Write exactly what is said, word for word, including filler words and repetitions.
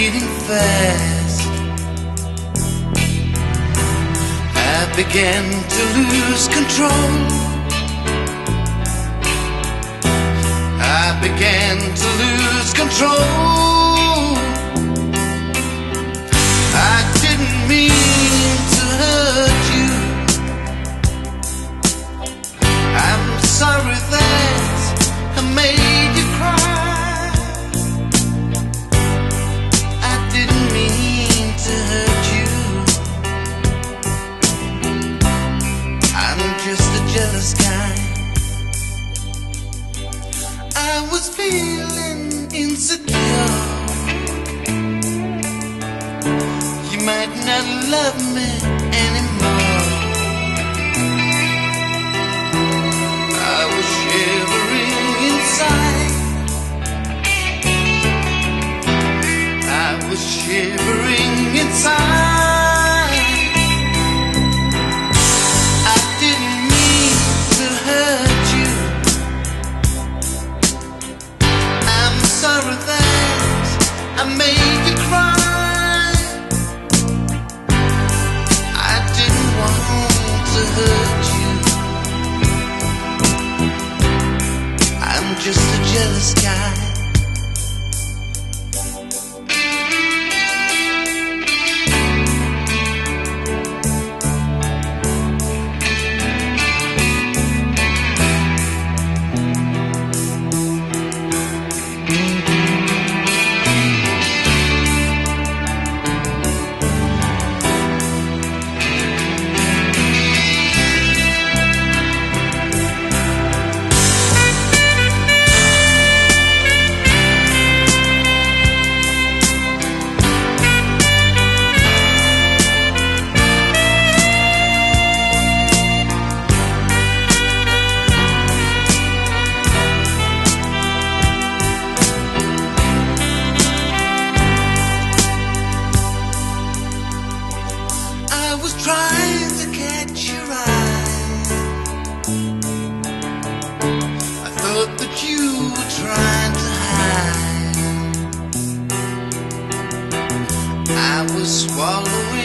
fading fast. I began to lose control. I began to lose control. I didn't mean to hurt you. I'm sorry that I made you cry. I didn't mean to hurt you. I'm just a jealous guy. I was feeling insecure. You might not love me anymore. I was shivering inside. I didn't mean to hurt you. I'm sorry that I made you cry. I didn't want to hurt you. I'm just a jealous guy. Trying to catch your eye. I thought that you were trying to hide. I was swallowing.